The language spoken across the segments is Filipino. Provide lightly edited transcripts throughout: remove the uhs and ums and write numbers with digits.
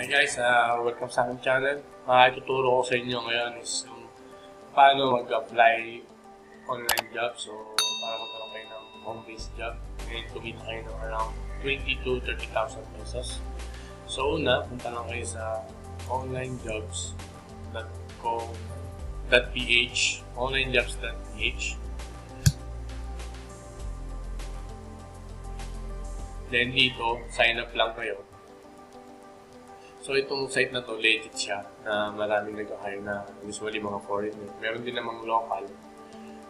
Hi guys, welcome sa aking channel. Ituturo ko sa inyo ngayon is yung paano mag-apply online job. So, para magkaroon kayo ng home-based job, ngayon kumita kayo ng around 20 to 30,000 pesos. So, una, punta lang kayo sa onlinejobs.ph. Then dito, sign up lang kayo. So, itong site na to, legit siya na maraming nag-hire na usually mga foreigner. Meron din namang local.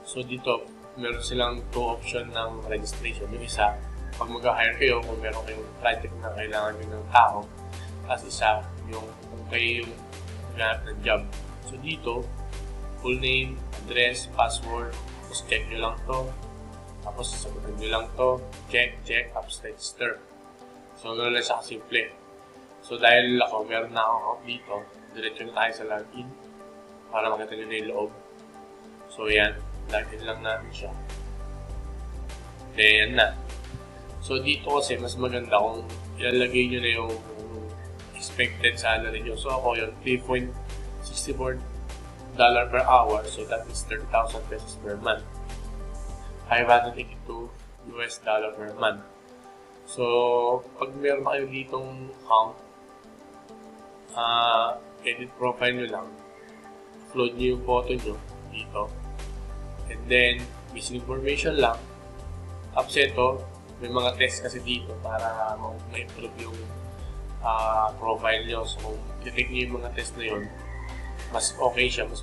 So, dito, meron silang two option ng registration. Yung isa, pag mag-hire kayo, kung meron kayong project na kailangan nyo ng tao. Tapos isa, yung kung kayo yung ganap ng job. So, dito, full name, address, password. Tapos, check nyo lang to. Tapos, sagutan nyo lang to. Check, tapos register. So, gano'n lang siya kasimple. So, dahil ako, meron na ako dito, diretso na tayo sa login para makita nyo na yung loob. So, yan. Login lang namin siya. Then, yan na. So, dito kasi, mas maganda kung ilalagay nyo na yung expected salary nyo. So, ako yun, $3.64 per hour. So, that is 30,000 pesos per month. $582 per month. So, pag meron kayo ditong account, edit profile nyo lang, upload nyo yung photo nyo dito, and then basic information lang. Tapos ito, may mga test kasi dito para ma-improve yung profile nyo. So kung i-take nyo yung mga test na yun, mas okay siya, mas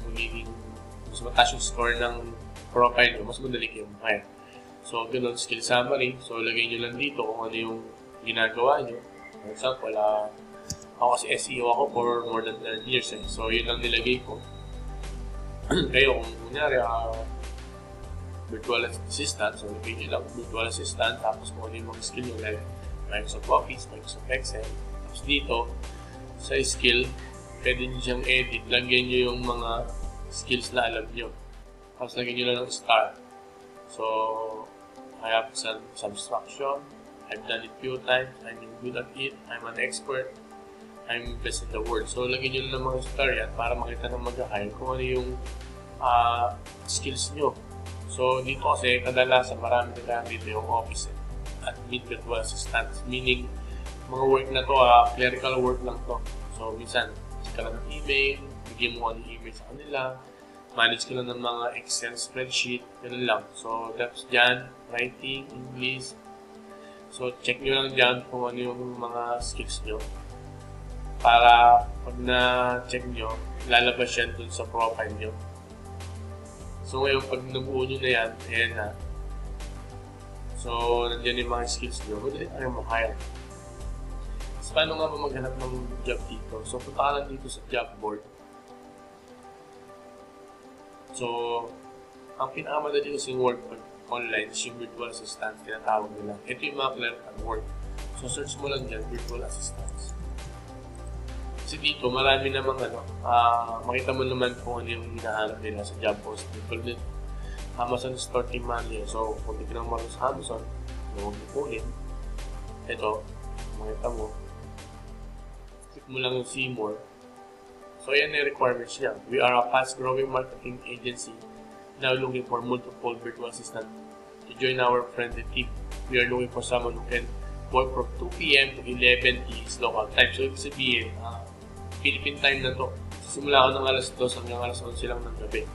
mataas yung score ng profile nyo, mas madali kayo mag-hire. So ganun, skill summary. So lagay nyo lang dito kung ano yung ginagawa nyo. For example, ako kasi SEO ako for more than 10 years eh. So, yun lang nilagay ko. Kayo, kung kunyari, virtual assistant. So, nilagay nyo lang virtual assistant. Tapos, kung ano yung mga skill nyo, like Microsoft Office, Microsoft Excel. Tapos dito, sa skill, pwede nyo siyang edit. Lagyan nyo yung mga skills na alam nyo. Tapos, lagyan nyo lang ng STAR. So, I have subtraction. I've done it few times. I'm good at it. I'm an expert. I'm best in the world. So, lagyan nyo lang mga star yan para makita ng mag-hire kung ano yung skills nyo. So, dito kasi, kadalasan marami na lang dito yung office at virtual assistants. Meaning, mga work na to, clerical work lang to. So, minsan, check ka lang ng email, bigyan mo ka ng email sa kanila, manage ka lang ng mga Excel spreadsheet, ganun lang. So, that's dyan, writing, English. So, check nyo lang dyan kung ano yung mga skills nyo. Para pag na-check nyo, lalabas yan dun sa profile nyo. So ngayon, pag nabuo nyo na yan, ayan na. So, nandiyan yung mga skills nyo. Pwede rin tayo mag-hire. So, paano nga ba maghanap ng job dito? So, punta ka lang dito sa job board. So, ang pinakamada dito sa work online, yung virtual assistant, tinatawag nila. Ito yung mga clerical work. So, search mo lang dyan, virtual assistants. Kasi dito, marami namang makita mo naman kung ano yung hinahanap nila sa job post. Included Amazon Store Team Mallya. So, kung di ka nang marunong sa Amazon, huwag mo kunin. Ito, makita mo. Click mo lang yung Seymour. So, yan yung requirements niya. We are a fast-growing marketing agency now looking for multiple virtual assistants to join our friendly team. We are looking for someone who can work from 2 PM to 11 PM local time. So, ibig sabihin, Philippine time na to. Simula ako ng alas 2 hanggang alas 11 silang ng gabi.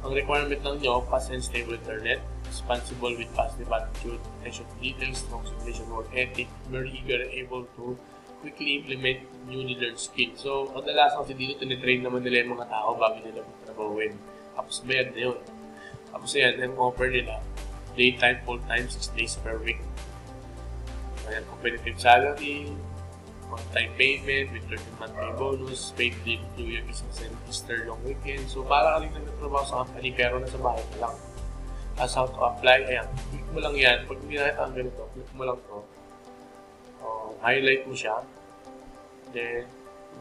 Ang requirement lang nyo, fast and stable internet, responsible with positive attitude, attention to details, strong simulation work ethic, very eager and able to quickly implement newly learned skills. So, kadalasan kasi dito, tinitrain naman nila yung mga tao bago nila magtrabahuin. Tapos bayad na yun. Tapos yan, ang offer nila, daytime, full time, 6 days per week. Ayan, competitive salary, one-time payment with 13-monthly bonus, paid leave, New Year, Christmas, and Easter long weekend. So, para ka rin nagtatrabaho sa company, pero nasa bahay ka lang. As how to apply, ayan, click mo lang yan. Pag hindi nakita ang ganito, click mo lang to. Highlight mo siya. Then,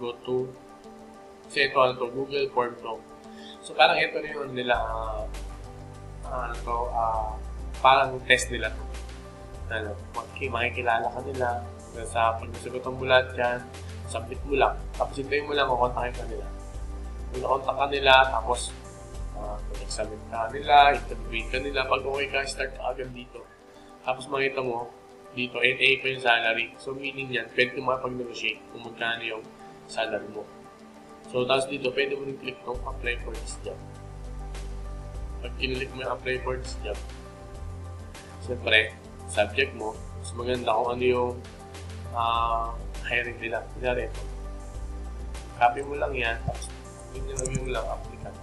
go to, kasi ito, Google portal. So, parang ito na yun nila, parang test nila to. Makikilala ka nila. Sa pag nasagot ang bulat yan, submit mo lang. Tapos hintayin mo lang makontakin ka nila. Kung nakontak ka nila, tapos mag-examine ka nila, interviewin ka nila. Pag okay ka, start ka agad dito. Tapos makita mo, dito, 8A pa yung salary. So, meaning yan, pwede ka makapag-negotiate kung magkano yung salary mo. So, tapos dito, pwede mo rin click kung apply for this job. Pag kinilip mo yung apply for this job, siyempre, subject mo, mas maganda kung ano yung hiring nila. Kaya ito, copy mo lang yan, tapos click na mo lang applicant.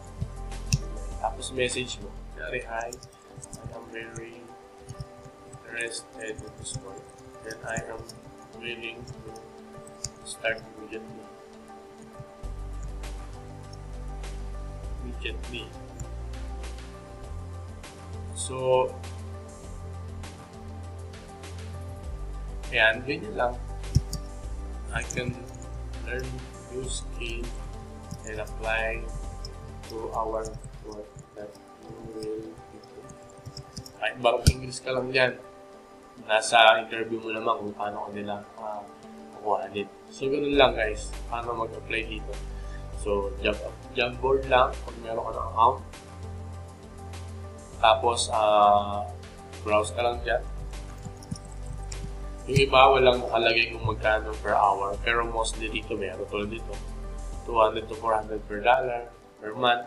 Tapos message mo, kaya hi, I am very interested in this one, and I am willing to start immediately. So, ayan, ganyan lang. I can learn new skill and apply to our work that you will improve. Kahit barong English ka lang dyan, nasa interview mo naman kung paano ko nila makuha din. So, ganun lang guys, paano mag-apply dito. So, job board lang kung meron ka ng account. Tapos, browse ka lang dyan. Yung iba, walang nakalagay kung magkano per hour. Pero mostly dito meron. Tulad dito, $200 to $400 per dollar per month.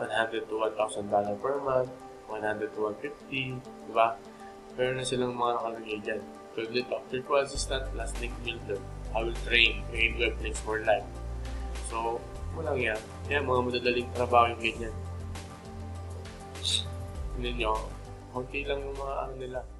$100 to $1,000 per month. $100 to $150. Diba? Meron na silang mga nakalagay dyan. Tulad dito, virtual assistant plus link builder. I will train in web links for life. So, walang yan. Kaya mga madadaling trabaho yung ganyan. Hindi nyo, konti lang yung mga ano nila.